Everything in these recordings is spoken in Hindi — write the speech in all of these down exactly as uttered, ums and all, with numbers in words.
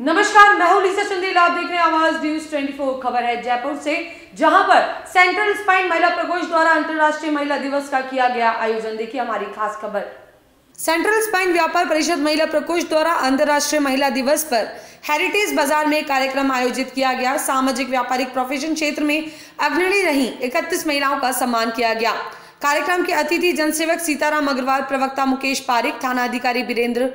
नमस्कार, मैं हूं लिसा चंदेला। आप देख रहे हैं आवाज न्यूज चौबीस। खबर है जयपुर से, जहां पर सेंट्रल स्पाइन महिला प्रकोष्ठ द्वारा अंतर्राष्ट्रीय महिला दिवस का किया गया आयोजन। देखिए हमारी खास खबर। सेंट्रल स्पाइन व्यापार परिषद महिला प्रकोष्ठ द्वारा अंतर्राष्ट्रीय महिला दिवस पर हेरिटेज बाजार में कार्यक्रम आयोजित किया गया। सामाजिक व्यापारिक प्रोफेशन क्षेत्र में अग्रणी रही इकतीस महिलाओं का सम्मान किया गया। कार्यक्रम के अतिथि जनसेवक सीताराम अग्रवाल, प्रवक्ता मुकेश पारीक, थाना अधिकारी वीरेंद्र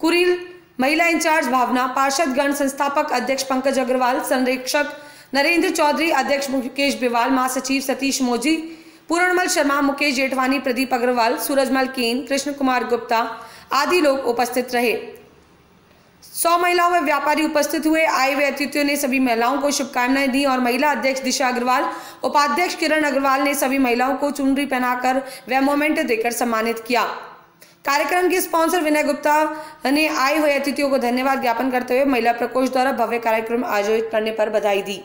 कुरील, महिला इंचार्ज भावना पार्षद गण, संस्थापक अध्यक्ष पंकज अग्रवाल, संरक्षक नरेंद्र चौधरी, अध्यक्ष मुकेश बेवाल, महासचिव सतीश मौजी, पूरणमल शर्मा, मुकेश जेठवानी, प्रदीप अग्रवाल, सूरजमल केन, कृष्ण कुमार गुप्ता आदि लोग उपस्थित रहे। सौ महिलाओं में व्यापारी उपस्थित हुए। आए हुए अतिथियों ने सभी महिलाओं को शुभकामनाएं दी और महिला अध्यक्ष दिशा अग्रवाल, उपाध्यक्ष किरण अग्रवाल ने सभी महिलाओं को चुनरी पहनाकर व मोमेंट देकर सम्मानित किया। कार्यक्रम के स्पॉन्सर विनय गुप्ता ने आए हुए अतिथियों को धन्यवाद ज्ञापन करते हुए महिला प्रकोष्ठ द्वारा भव्य कार्यक्रम आयोजित करने पर बधाई दी।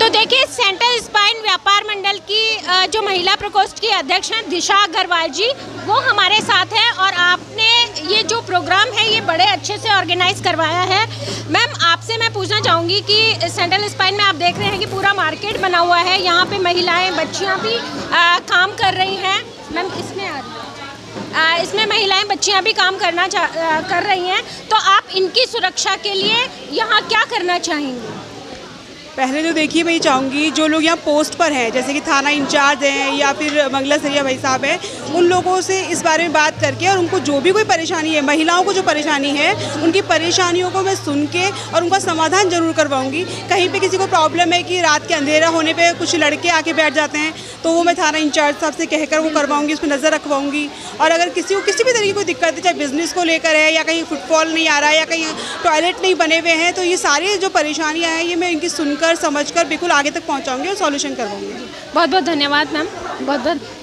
तो देखिए, सेंट्रल स्पाइन व्यापार मंडल की जो महिला प्रकोष्ठ की अध्यक्ष हैं दिशा अग्रवाल जी, वो हमारे साथ हैं और आपने ये जो प्रोग्राम है ये बड़े अच्छे से ऑर्गेनाइज करवाया है। मैम, आपसे मैं पूछना चाहूँगी कि सेंट्रल स्पाइन में आप देख रहे हैं कि पूरा मार्केट बना हुआ है, यहाँ पे महिलाएँ बच्चियाँ भी आ, काम कर रही हैं। मैम इसमें आ रही है आ, इसमें महिलाएं बच्चियां भी काम करना आ, कर रही हैं, तो आप इनकी सुरक्षा के लिए यहाँ क्या करना चाहेंगे? पहले तो देखिए, मैं ये चाहूँगी जो लोग यहाँ पोस्ट पर हैं, जैसे कि थाना इंचार्ज हैं या फिर मंगला सरिया भाई साहब हैं, उन लोगों से इस बारे में बात करके और उनको जो भी कोई परेशानी है, महिलाओं को जो परेशानी है, उनकी परेशानियों को मैं सुन के और उनका समाधान जरूर करवाऊँगी। कहीं पे किसी को प्रॉब्लम है कि रात के अंधेरा होने पर कुछ लड़के आके बैठ जाते हैं, तो वो मैं थाना इंचार्ज साहब से कहकर वो करवाऊँगी, उस पर नज़र रखवाऊँगी। और अगर किसी को किसी भी तरीके की दिक्कत है, चाहे बिज़नेस को लेकर है या कहीं फुटफॉल नहीं आ रहा है या कहीं टॉयलेट नहीं बने हुए हैं, तो ये सारी जो परेशानियाँ हैं ये मैं इनकी सुनकर समझकर बिल्कुल आगे तक पहुँचाऊँगी और सॉल्यूशन करवाऊँगी। बहुत बहुत धन्यवाद मैम, बहुत बहुत